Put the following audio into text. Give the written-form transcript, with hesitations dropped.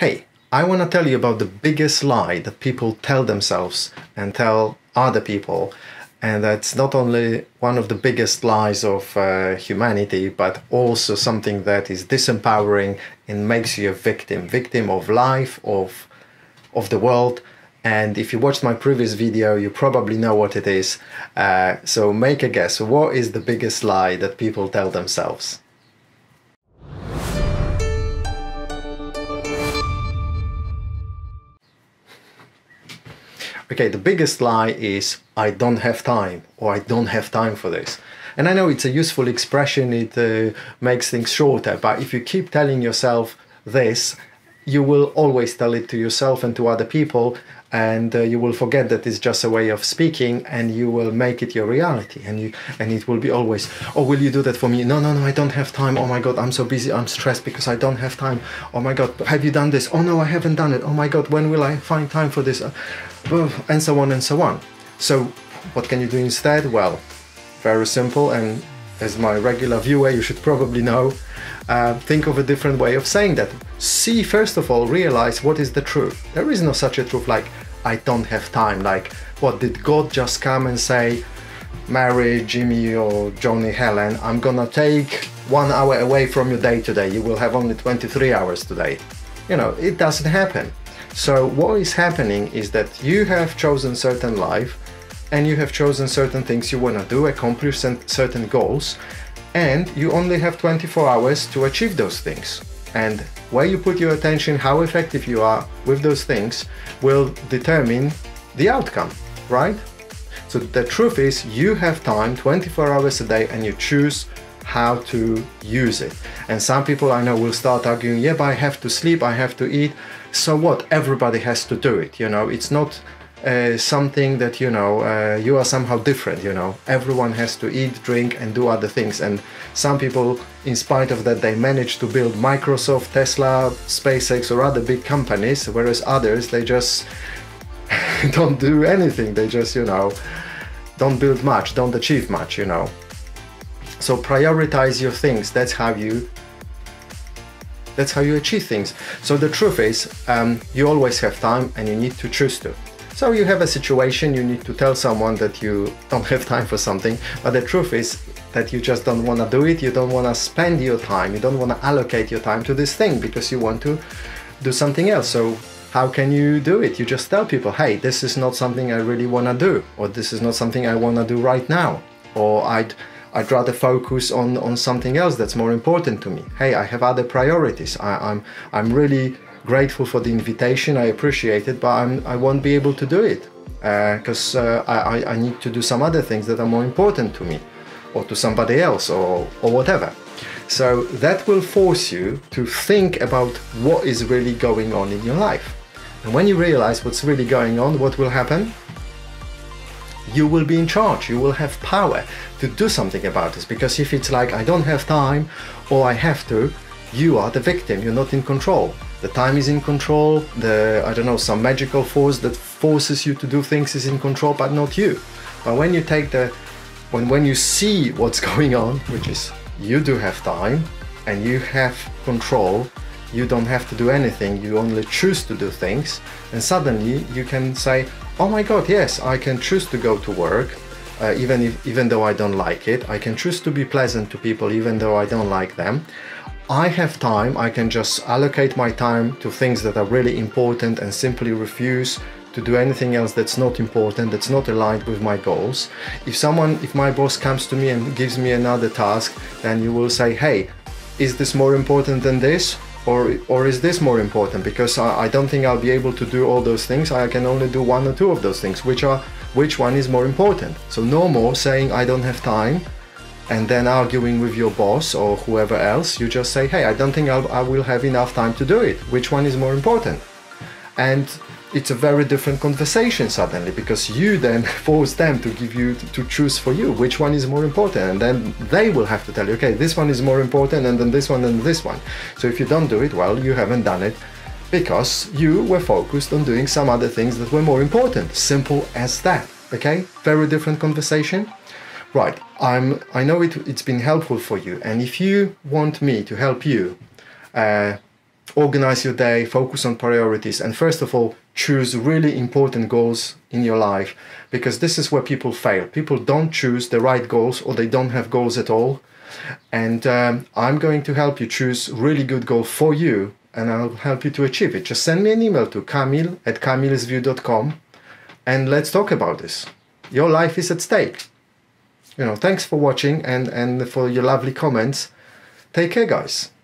Hey, I want to tell you about the biggest lie that people tell themselves and tell other people. And that's not only one of the biggest lies of humanity, but also something that is disempowering and makes you a victim. Victim of life, of the world. And if you watched my previous video, you probably know what it is. So make a guess. What is the biggest lie that people tell themselves? Okay, the biggest lie is I don't have time, or I don't have time for this. And I know it's a useful expression, it makes things shorter, but if you keep telling yourself this, you will always tell it to yourself and to other people, and you will forget that it's just a way of speaking, and you will make it your reality, and it will be always, oh, will you do that for me? No, no, no, I don't have time. Oh my God, I'm so busy, I'm stressed because I don't have time. Oh my God, have you done this? Oh no, I haven't done it. Oh my God, when will I find time for this? And so on and so on. So what can you do instead? Well, very simple, and as my regular viewer you should probably know, think of a different way of saying that. See, first of all, realize what is the truth. There is no such a truth like I don't have time, like what did God just come and say, Mary, Jimmy or Johnny, Helen, I'm gonna take 1 hour away from your day today, you will have only 23 hours today. You know, it doesn't happen. So what is happening is that you have chosen certain life and you have chosen certain things you want to do, accomplish certain goals, and you only have 24 hours to achieve those things. And where you put your attention, how effective you are with those things will determine the outcome, right? So the truth is you have time 24 hours a day and you choose how to use it. And some people I know will start arguing, yeah, but I have to sleep, I have to eat. So what? Everybody has to do it, you know, it's not something that, you know, you are somehow different, you know, everyone has to eat, drink and do other things. And some people, in spite of that, they manage to build Microsoft, Tesla, SpaceX or other big companies, whereas others, they just don't do anything, they just, you know, don't build much, don't achieve much, you know. So prioritize your things, that's how you achieve things. So the truth is, you always have time and you need to choose to. So you have a situation, you need to tell someone that you don't have time for something, but the truth is that you just don't want to do it, you don't want to spend your time, you don't want to allocate your time to this thing because you want to do something else. So how can you do it? You just tell people, hey, this is not something I really want to do, or this is not something I want to do right now, or I'd rather focus on something else that's more important to me. Hey, I have other priorities. I'm really grateful for the invitation, I appreciate it, but I won't be able to do it because I need to do some other things that are more important to me or to somebody else or whatever. So that will force you to think about what is really going on in your life. And when you realize what's really going on, what will happen? You will be in charge, you will have power to do something about this, because if it's like I don't have time or I have to, you are the victim, you're not in control. The time is in control, I don't know, some magical force that forces you to do things is in control, but not you. But when you take when you see what's going on, which is you do have time and you have control, you don't have to do anything, you only choose to do things, and suddenly you can say, oh my God, yes, I can choose to go to work, even though I don't like it. I can choose to be pleasant to people even though I don't like them. I have time, I can just allocate my time to things that are really important and simply refuse to do anything else that's not important, that's not aligned with my goals. If my boss comes to me and gives me another task, then you will say, hey, is this more important than this? Or is this more important? Because I don't think I'll be able to do all those things. I can only do one or two of those things. Which one is more important? So no more saying I don't have time and then arguing with your boss or whoever else. You just say, hey, I don't think I will have enough time to do it. Which one is more important? And it's a very different conversation suddenly, because you then force them to give you to choose for you which one is more important, and then they will have to tell you, okay, this one is more important, and then this one, and this one. So if you don't do it, well, you haven't done it because you were focused on doing some other things that were more important. Simple as that. Okay, very different conversation, right? I know it's been helpful for you, and if you want me to help you organize your day, focus on priorities, and first of all, choose really important goals in your life, because this is where people fail. People don't choose the right goals, or they don't have goals at all. And I'm going to help you choose really good goal for you, and I'll help you to achieve it. Just send me an email to Kamil@KamilsView.com, and let's talk about this. Your life is at stake. You know, thanks for watching and for your lovely comments. Take care, guys.